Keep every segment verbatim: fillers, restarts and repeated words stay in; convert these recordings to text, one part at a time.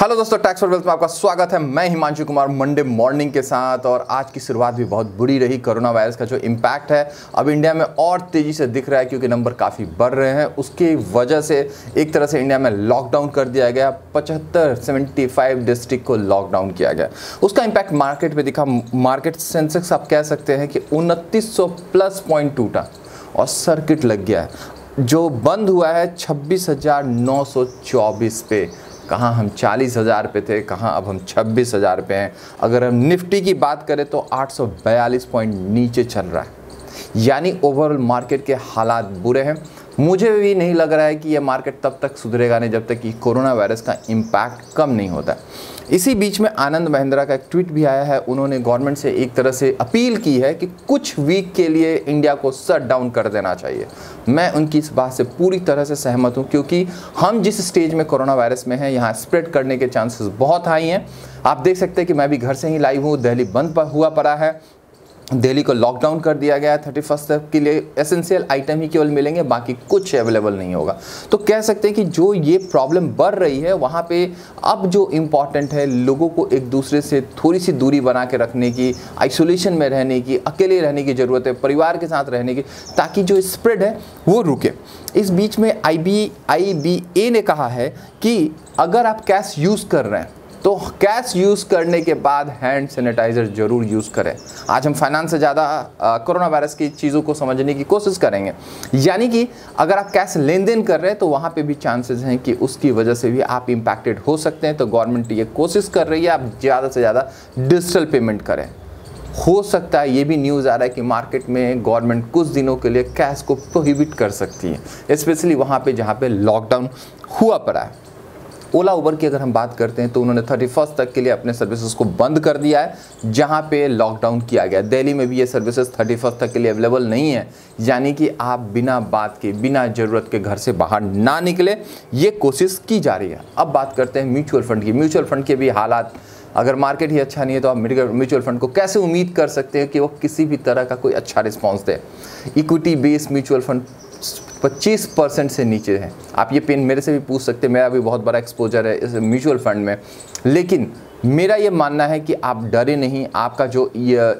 Hello दोस्तों, tax for wealth में आपका स्वागत है। मैं हिमांशु कुमार मंडे मॉर्निंग के साथ, और आज की शुरुआत भी बहुत बुरी रही। कोरोना वायरस का जो इम्पैक्ट है अब इंडिया में और तेज़ी से दिख रहा है, क्योंकि नंबर काफ़ी बढ़ रहे हैं। उसकी वजह से एक तरह से इंडिया में लॉकडाउन कर दिया गया। पचहत्तर सेवेंटी फाइव डिस्ट्रिक्ट को लॉकडाउन किया गया। उसका इम्पैक्ट मार्केट पर दिखा। मार्केट सेंसेक्स आप कह सकते हैं कि उनतीस सौ प्लस पॉइंट टूटा और सर्किट लग गया है, जो बंद हुआ है छब्बीस हज़ार नौ सौ चौबीस पे। कहाँ हम चालीस हज़ार पे थे, कहाँ अब हम छब्बीस हज़ार पे हैं। अगर हम निफ्टी की बात करें तो आठ सौ बयालीस पॉइंट नीचे चल रहा है, यानी ओवरऑल मार्केट के हालात बुरे हैं। मुझे भी नहीं लग रहा है कि यह मार्केट तब तक सुधरेगा नहीं जब तक कि कोरोना वायरस का इम्पैक्ट कम नहीं होता। इसी बीच में आनंद महेंद्रा का एक ट्वीट भी आया है। उन्होंने गवर्नमेंट से एक तरह से अपील की है कि कुछ वीक के लिए इंडिया को शट डाउन कर देना चाहिए। मैं उनकी इस बात से पूरी तरह से सहमत हूं, क्योंकि हम जिस स्टेज में कोरोना वायरस में हैं, यहाँ स्प्रेड करने के चांसेस बहुत हाई हैं। आप देख सकते हैं कि मैं भी घर से ही लाइव हूँ। दिल्ली बंद हुआ पड़ा है, दिल्ली को लॉकडाउन कर दिया गया है। थर्टी फर्स्ट तक के लिए एसेंशियल आइटम ही केवल मिलेंगे, बाकी कुछ अवेलेबल नहीं होगा। तो कह सकते हैं कि जो ये प्रॉब्लम बढ़ रही है, वहाँ पे अब जो इम्पॉर्टेंट है लोगों को एक दूसरे से थोड़ी सी दूरी बना के रखने की, आइसोलेशन में रहने की, अकेले रहने की ज़रूरत है, परिवार के साथ रहने की, ताकि जो स्प्रेड है वो रुके। इस बीच में आई बी आई बी ए ने कहा है कि अगर आप कैश यूज़ कर रहे हैं तो कैश यूज़ करने के बाद हैंड सैनिटाइज़र ज़रूर यूज़ करें। आज हम फाइनेंस से ज़्यादा कोरोना वायरस की चीज़ों को समझने की कोशिश करेंगे, यानी कि अगर आप कैश लेन देन कर रहे हैं तो वहाँ पे भी चांसेस हैं कि उसकी वजह से भी आप इम्पैक्टेड हो सकते हैं। तो गवर्नमेंट ये कोशिश कर रही है आप ज़्यादा से ज़्यादा डिजिटल पेमेंट करें। हो सकता है, ये भी न्यूज़ आ रहा है कि मार्केट में गवर्नमेंट कुछ दिनों के लिए कैश को प्रोहिबिट कर सकती है, स्पेशली वहाँ पर जहाँ पर लॉकडाउन हुआ पड़ा है। ओला उबर की अगर हम बात करते हैं तो उन्होंने थर्टी फर्स्ट तक के लिए अपने सर्विसेज को बंद कर दिया है, जहां पे लॉकडाउन किया गया। दिल्ली में भी ये सर्विसेज थर्टी फर्स्ट तक के लिए अवेलेबल नहीं है, यानी कि आप बिना बात के, बिना ज़रूरत के घर से बाहर ना निकले, ये कोशिश की जा रही है। अब बात करते हैं म्यूचुअल फंड की। म्यूचुअल फंड के भी हालात, अगर मार्केट ही अच्छा नहीं है तो आप म्यूचुअल फंड को कैसे उम्मीद कर सकते हैं कि वो किसी भी तरह का कोई अच्छा रिस्पॉन्स दे। इक्विटी बेस्ड म्यूचुअल फंड पच्चीस परसेंट से नीचे है। आप ये पेन मेरे से भी पूछ सकते हैं, मेरा भी बहुत बड़ा एक्सपोजर है इस म्यूचुअल फंड में। लेकिन मेरा ये मानना है कि आप डरे नहीं, आपका जो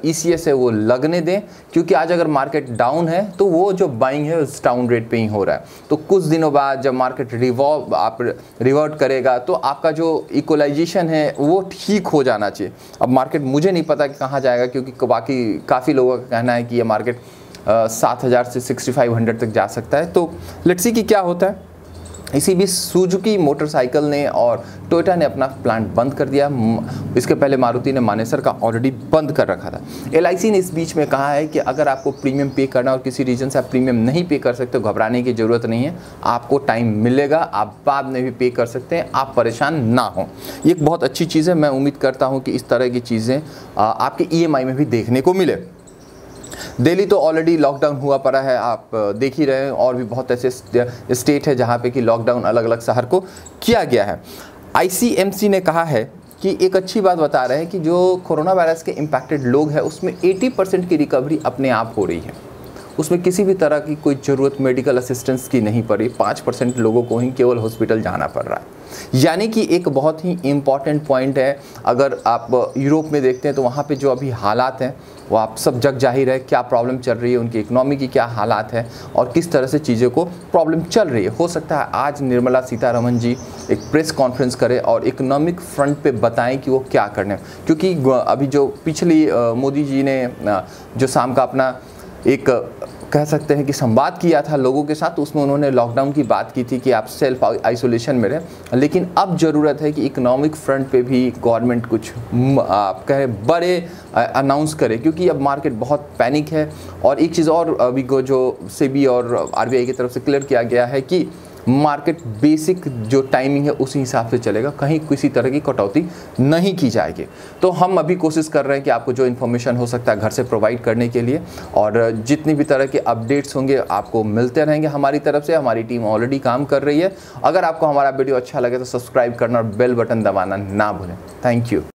ई सी एस है वो लगने दें, क्योंकि आज अगर मार्केट डाउन है तो वो जो बाइंग है उस डाउन रेट पे ही हो रहा है। तो कुछ दिनों बाद जब मार्केट रिवॉल्व आप रिवर्ट करेगा तो आपका जो इक्वलाइजेशन है वो ठीक हो जाना चाहिए। अब मार्केट मुझे नहीं पता कि कहाँ जाएगा, क्योंकि बाकी काफ़ी लोगों का कहना है कि ये मार्केट सात हज़ार से सिक्सटी फाइव हंड्रेड तक जा सकता है। तो लेट्स सी कि क्या होता है। इसी बीच सूजुकी मोटरसाइकिल ने और टोयोटा ने अपना प्लांट बंद कर दिया। इसके पहले मारुति ने मानेसर का ऑलरेडी बंद कर रखा था। एल आई सी ने इस बीच में कहा है कि अगर आपको प्रीमियम पे करना और किसी रीज़न से आप प्रीमियम नहीं पे कर सकते, घबराने की ज़रूरत नहीं है, आपको टाइम मिलेगा, आप बाद में भी पे कर सकते हैं, आप परेशान ना हो। ये एक बहुत अच्छी चीज़ है। मैं उम्मीद करता हूँ कि इस तरह की चीज़ें आपके ई एम आई में भी देखने को मिले। दिल्ली तो ऑलरेडी लॉकडाउन हुआ पड़ा है, आप देख ही रहे हैं। और भी बहुत ऐसे स्टेट है जहाँ पे कि लॉकडाउन अलग अलग शहर को किया गया है। आई सी एम आर सी ने कहा है कि एक अच्छी बात बता रहे हैं कि जो कोरोना वायरस के इम्पैक्टेड लोग हैं उसमें अस्सी परसेंट की रिकवरी अपने आप हो रही है, उसमें किसी भी तरह की कोई ज़रूरत मेडिकल असिस्टेंस की नहीं पड़ी। पाँच परसेंट लोगों को ही केवल हॉस्पिटल जाना पड़ रहा है, यानी कि एक बहुत ही इम्पॉर्टेंट पॉइंट है। अगर आप यूरोप में देखते हैं तो वहाँ पे जो अभी हालात हैं वो आप सब जग जाहिर है, क्या प्रॉब्लम चल रही है, उनकी इकनॉमी की क्या हालात है और किस तरह से चीज़ों को प्रॉब्लम चल रही है। हो सकता है आज निर्मला सीतारमन जी एक प्रेस कॉन्फ्रेंस करें और इकोनॉमिक फ्रंट पे बताएं कि वो क्या करना है, क्योंकि अभी जो पिछली मोदी जी ने जो शाम का अपना एक कह सकते हैं कि संवाद किया था लोगों के साथ, उसमें उन्होंने लॉकडाउन की बात की थी कि आप सेल्फ आइसोलेशन में रहें। लेकिन अब ज़रूरत है कि इकोनॉमिक फ्रंट पे भी गवर्नमेंट कुछ आप कहें बड़े अनाउंस करे, क्योंकि अब मार्केट बहुत पैनिक है। और एक चीज़ और अभी को जो सेबी और आर बी आई की तरफ से क्लियर किया गया है कि मार्केट बेसिक जो टाइमिंग है उसी हिसाब से चलेगा, कहीं किसी तरह की कटौती नहीं की जाएगी। तो हम अभी कोशिश कर रहे हैं कि आपको जो इन्फॉर्मेशन हो सकता है घर से प्रोवाइड करने के लिए, और जितनी भी तरह के अपडेट्स होंगे आपको मिलते रहेंगे हमारी तरफ से। हमारी टीम ऑलरेडी काम कर रही है। अगर आपको हमारा वीडियो अच्छा लगे तो सब्सक्राइब करना और बेल बटन दबाना ना भूलें। Thank you.